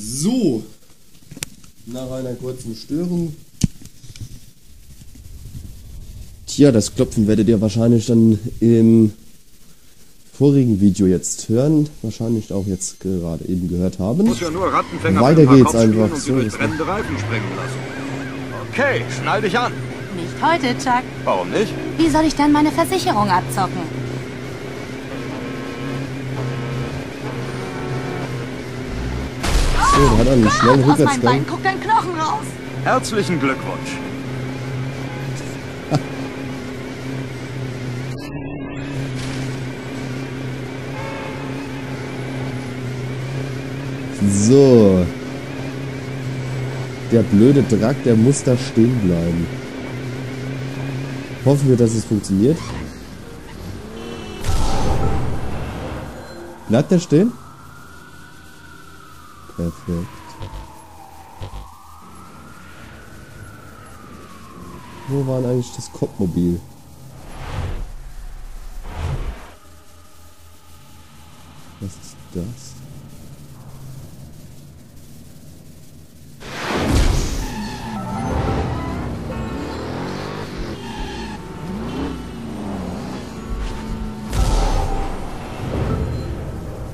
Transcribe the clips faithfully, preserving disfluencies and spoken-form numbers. So, nach einer kurzen Störung. Tja, das Klopfen werdet ihr wahrscheinlich dann im vorigen Video jetzt hören, wahrscheinlich auch jetzt gerade eben gehört haben. Muss ja nur Rattenfänger weiter geht's einfach so. Und brennende Reifen sprengen lassen. Okay, schnall dich an. Nicht heute, Chuck. Warum nicht? Wie soll ich dann meine Versicherung abzocken? So, da hat er einen schnellen Rückwärtsgang. Guck deinen Knochen raus. Herzlichen Glückwunsch. So. Der blöde Drack, der muss da stehen bleiben. Hoffen wir, dass es funktioniert. Bleibt der stehen? Perfekt. Wo war denn eigentlich das Kopfmobil? Was ist das?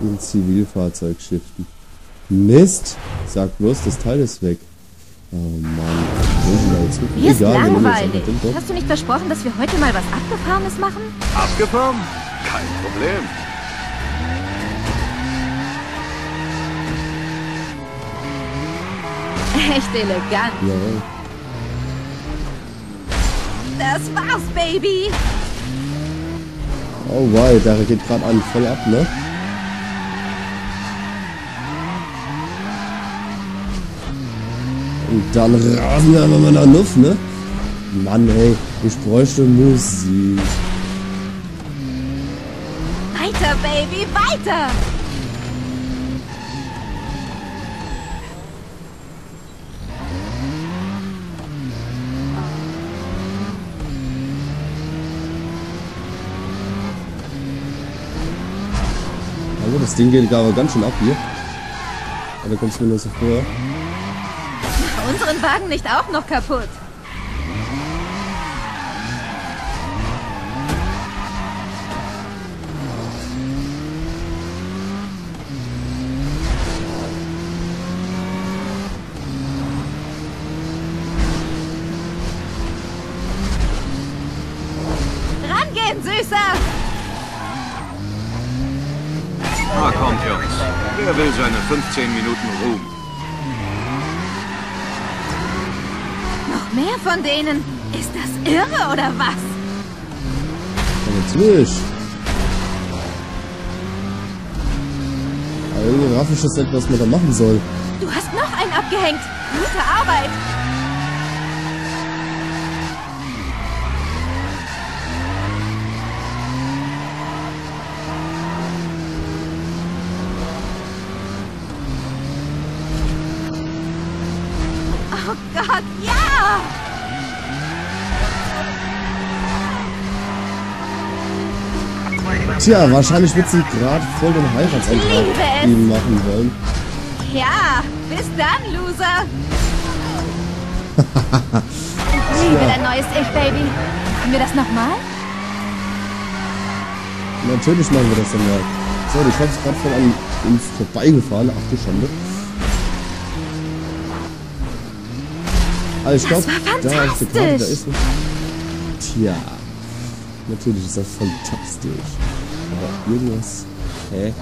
Ein Zivilfahrzeug shiften. Mist! Sag bloß, das Teil ist weg. Oh Mann. Hier ist langweilig. Hast du nicht versprochen, dass wir heute mal was Abgefahrenes machen? Abgefahren? Kein Problem. Echt elegant. Ja. Das war's, Baby! Oh wow, der geht gerade an voll ab, ne? Und dann rasen wir einfach mal nach Luft, ne? Mann, ey, ich bräuchte Musik. Weiter, Baby, weiter! Also, das Ding geht aber ganz schön ab hier. Aber da kommst du mir nur so vor. Unseren Wagen nicht auch noch kaputt. Rangehen, Süßer! Na kommt, Jungs. Wer will seine fünfzehn Minuten ruhen? Mehr von denen? Ist das irre oder was? Natürlich. Also, raff ich es nicht, was man da machen soll. Du hast noch einen abgehängt. Gute Arbeit. Oh Gott, ja! Tja, wahrscheinlich wird sie gerade voll den Heiratsantrag ihm machen wollen. Ja, bis dann, Loser! Ich liebe dein neues Ich, Baby. Machen wir das nochmal? Natürlich machen wir das nochmal. So, ich hab's gerade voll an uns vorbeigefahren. Ach du Schande. Also ich glaube, da ist der Karte, da ist es. Tja, natürlich ist das fantastisch. Aber irgendwas. Hä?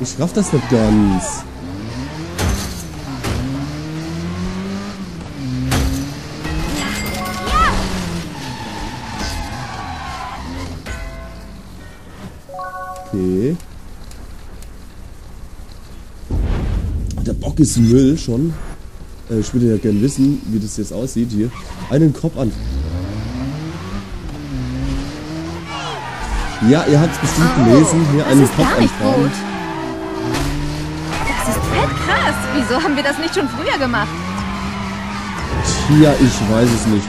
Ich raff das nicht ganz. Okay. Der Bock ist Müll schon. Ich würde ja gerne wissen, wie das jetzt aussieht hier. Einen Kopf an. Ja, ihr habt es bestimmt oh, gelesen. Hier einen Kopf an. Das ist gar nicht gut. Das ist fett krass. Wieso haben wir das nicht schon früher gemacht? Tja, ich weiß es nicht.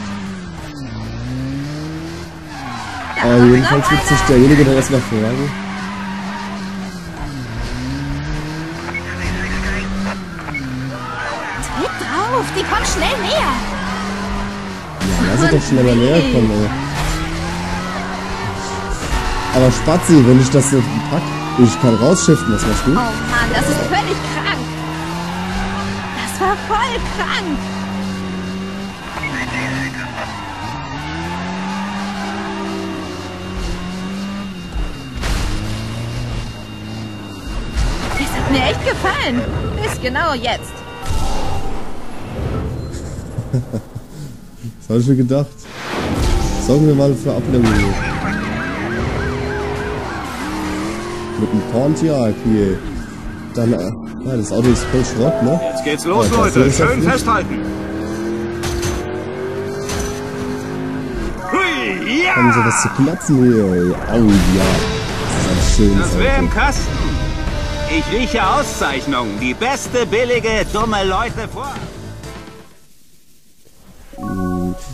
Aber jedenfalls wird sich derjenige, der das nachfragen. auf, die kommen schnell näher. Ja, lass sie doch schneller näher kommen, ey. Aber Spatzi, wenn ich das so pack, ich kann rausschiften, das machst du. Oh Mann, das ist völlig krank. Das war voll krank. Das hat mir echt gefallen. Bis genau jetzt. Das habe ich mir gedacht. Sorgen wir mal für Ablenkung. Mit dem Pontiac hier. Dann, ah, das Auto ist voll Schrott, ne? Jetzt geht's los, ja, Leute. Schön festhalten. Hui, ja! Haben sie was zu platzen hier? Au, ja. Das ist ein schönes Auto. Das wäre im Kasten. Ich rieche Auszeichnungen. Die beste, billige, dumme Leute vor.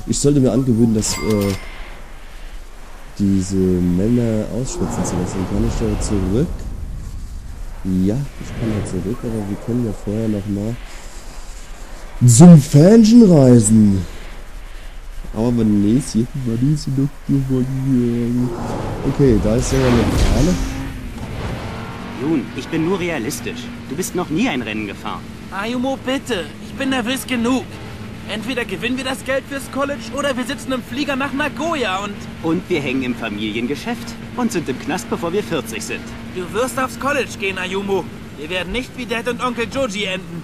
Ich sollte mir angewöhnen, dass äh, diese Männer ausschwitzen zu lassen. Kann ich da zurück? Ja, ich kann da zurück, aber wir können ja vorher noch mal zum Fähnchen reisen. Aber man lässt hier mal diese Luft gewonnen. Okay, da ist ja eine Fahne. Nun, ich bin nur realistisch. Du bist noch nie ein Rennen gefahren. Ayumu, bitte. Ich bin nervös genug. Entweder gewinnen wir das Geld fürs College oder wir sitzen im Flieger nach Nagoya und... Und wir hängen im Familiengeschäft und sind im Knast, bevor wir vierzig sind. Du wirst aufs College gehen, Ayumu. Wir werden nicht wie Dad und Onkel Joji enden.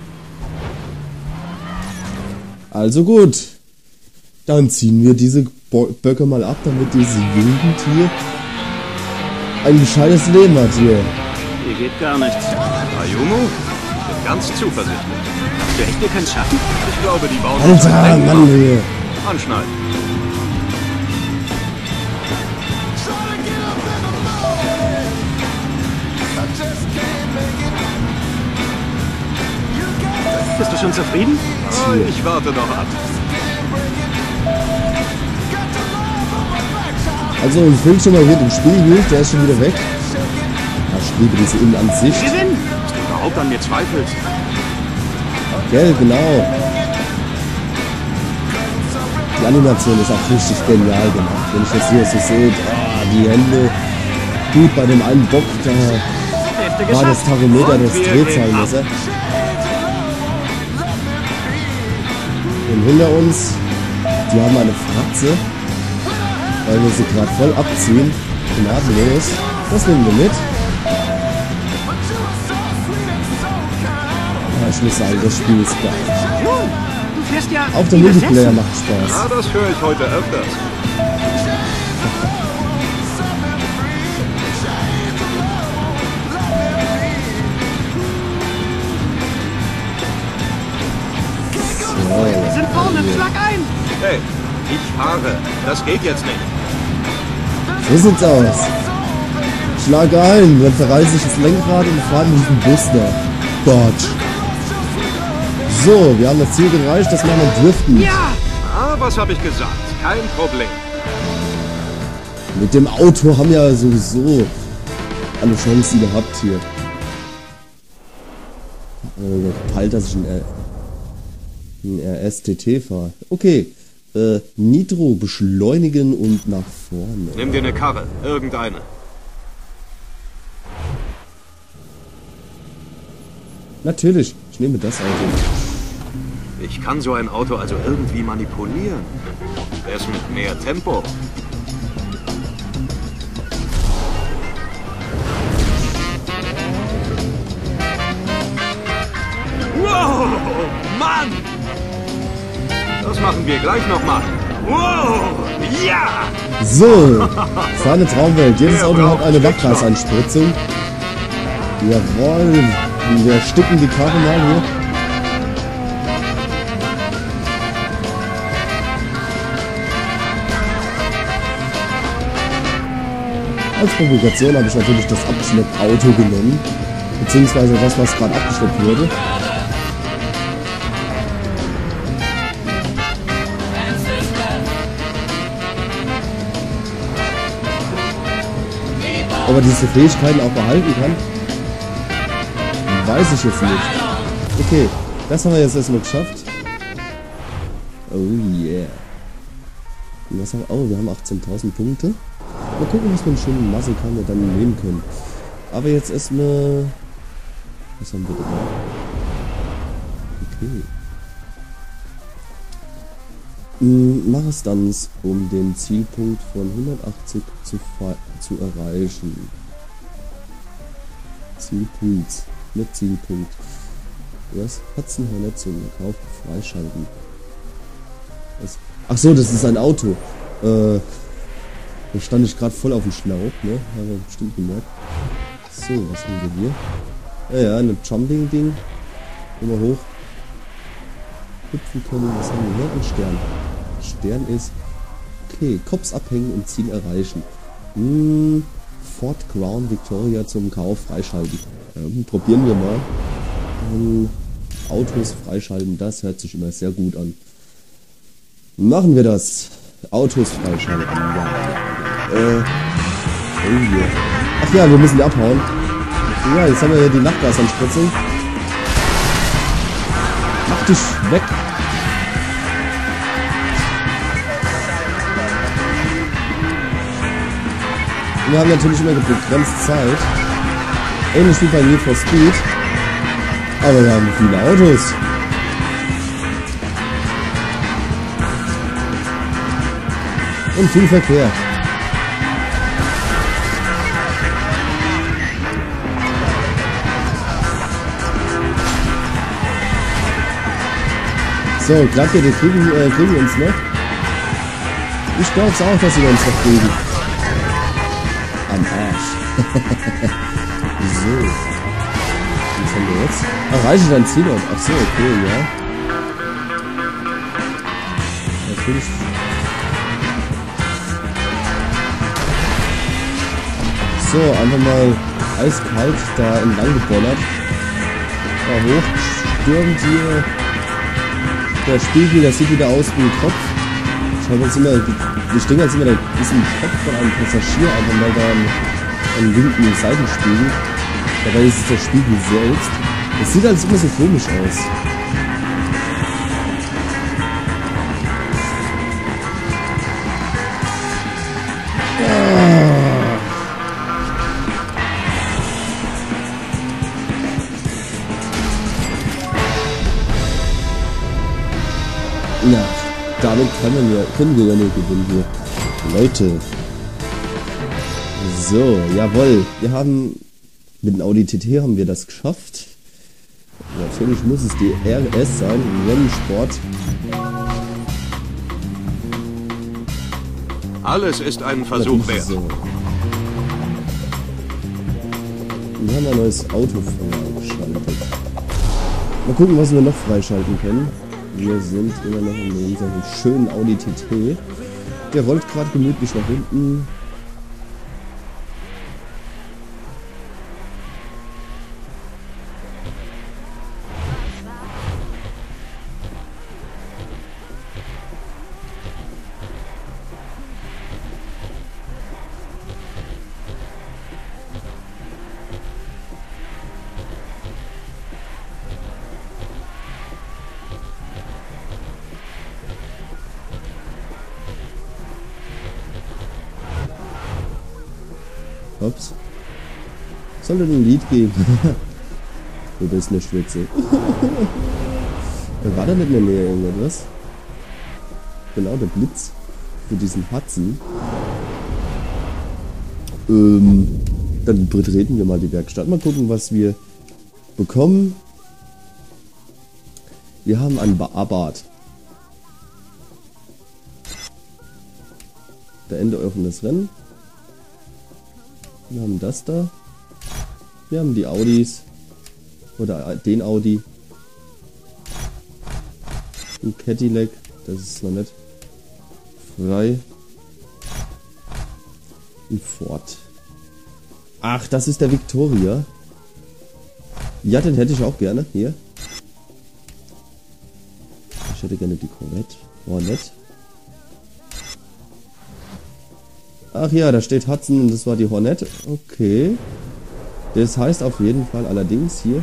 Also gut. Dann ziehen wir diese Bo- Böcke mal ab, damit diese Jugend hier ein gescheites Leben hat hier. Hier geht gar nichts. Ayumu? Ganz zuversichtlich. Hast du echt, wir können es schaffen? Ich glaube, die bauen... Alter, Mann, hier. Anschneiden. Bist du schon zufrieden? Oh, ich warte noch ab. Also, ich bin schon mal hier im Spiegel. Der ist schon wieder weg. Das Spiegel ist innen an sich. Ob an mir zweifelst. Gell, genau. Die Animation ist auch richtig genial gemacht. Wenn ich das hier so sehe, ah, die Hände. Gut, bei dem einen Bock, da war das Tachometer das Drehzahlmesser. Und hinter uns, die haben eine Fratze, weil wir sie gerade voll abziehen. Gnadenlos. Das nehmen wir mit. Ich muss sagen, das Spiel ist geil. Du fährst ja auch der Multiplayer macht Spaß. Ja, das höre ich heute öfters. Wir sind vorne, schlag ein! Hey, ich fahre. Das geht jetzt nicht. So sieht's aus. Schlag ein, dann verreiße ich das Lenkrad und fahre mit dem Bus da. Gott. So, wir haben das Ziel gereicht, das machen wir driften. Ja! Ah, was habe ich gesagt? Kein Problem. Mit dem Auto haben wir sowieso alle Chancen gehabt hier. Äh, halt, dass ich ein R S T T fahre. Okay, äh, Nitro beschleunigen und nach vorne. Nimm dir eine Karre, irgendeine. Natürlich, ich nehme das Auto. Ich kann so ein Auto also irgendwie manipulieren. Erst mit mehr Tempo. Wow, Mann! Das machen wir gleich nochmal. Wow, ja! So, seine Traumwelt. Jedes Auto hat eine Wachgaseinspritzung. Jawohl, wir sticken die Karre mal hier. Als Provokation habe ich natürlich das Abschleppauto genommen, beziehungsweise das, was gerade abgeschleppt wurde. Ob er diese Fähigkeiten auch behalten kann, weiß ich jetzt nicht. Okay, das haben wir jetzt erstmal geschafft. Oh yeah. Und was haben wir? Oh, wir haben achtzehntausend Punkte. Mal gucken, was für einen schönen Massenkampf wir dann nehmen können. Aber jetzt ist eine... Was haben wir denn? Okay. Mach es dann, um den Zielpunkt von hundertachtzig zu, zu erreichen. Zielpunkt. Mit Zielpunkt. Was? Katzenhaarnetz zum Kauf freischalten. Was? Ach so, das ist ein Auto. Äh, da stand ich gerade voll auf dem Schlauch, ne? Haben wir bestimmt gemerkt. So, was haben wir hier? Ja, ja, eine Jumping-Ding. Immer hoch. Hüpfen können. Was haben wir hier? Ein Stern. Stern ist... Okay, Cops abhängen und Ziel erreichen. Hm, Ford Crown Victoria zum Kauf freischalten. Ähm, probieren wir mal. Ähm, Autos freischalten, das hört sich immer sehr gut an. Machen wir das. Autos freischalten. Äh, oh yeah. Ach ja, wir müssen die abhauen. Ja, jetzt haben wir ja die Nachgasanspritzung. Mach dich weg. Wir haben natürlich immer begrenzte Zeit. Ähnlich wie bei Need for Speed. Aber wir haben viele Autos. Und viel Verkehr. So, glaubt ihr, die kriegen, äh, kriegen uns noch? Ich glaube es auch, dass sie uns noch kriegen. Am Arsch. So. Was haben wir jetzt? Erreiche dein Ziel und... Ach so, okay, ja. Natürlich... So, einfach mal eiskalt da entlang geballert. Da hoch stürmt hier der Spiegel, das sieht wieder aus wie ein Kopf. Ich habe jetzt immer, wir stehen jetzt immer da, ist ein Kopf von einem Passagier, einfach mal da am linken Seitenspiegel. Dabei ist es der Spiegel selbst. Es sieht alles immer so komisch aus. Ja, damit können wir, können wir ja nur gewinnen hier. Leute. So, jawohl. Wir haben mit dem Audi T T haben wir das geschafft. Natürlich muss es die R S sein, Rennsport. Alles ist ein Versuch wert. So. Wir haben ein neues Auto freigeschaltet. Mal gucken, was wir noch freischalten können. Wir sind immer noch in unserem schönen Audi T T. Der rollt gerade gemütlich nach hinten. Ups. Sollte ein Lied geben. Du bist eine Schwitze. War da nicht mehr mehr irgendwas? Genau, der Blitz für diesen Hudson. Ähm, dann betreten wir mal die Werkstatt. Mal gucken, was wir bekommen. Wir haben einen Barbart. Beende euren das Rennen. Wir haben das da. Wir haben die Audis. Oder den Audi. Ein Cadillac. Das ist noch nicht frei. Ein Ford. Ach, das ist der Victoria. Ja, den hätte ich auch gerne. Hier. Ich hätte gerne die Corvette. Oh, nett. Ach ja, da steht Hudson und das war die Hornet. Okay. Das heißt auf jeden Fall allerdings hier,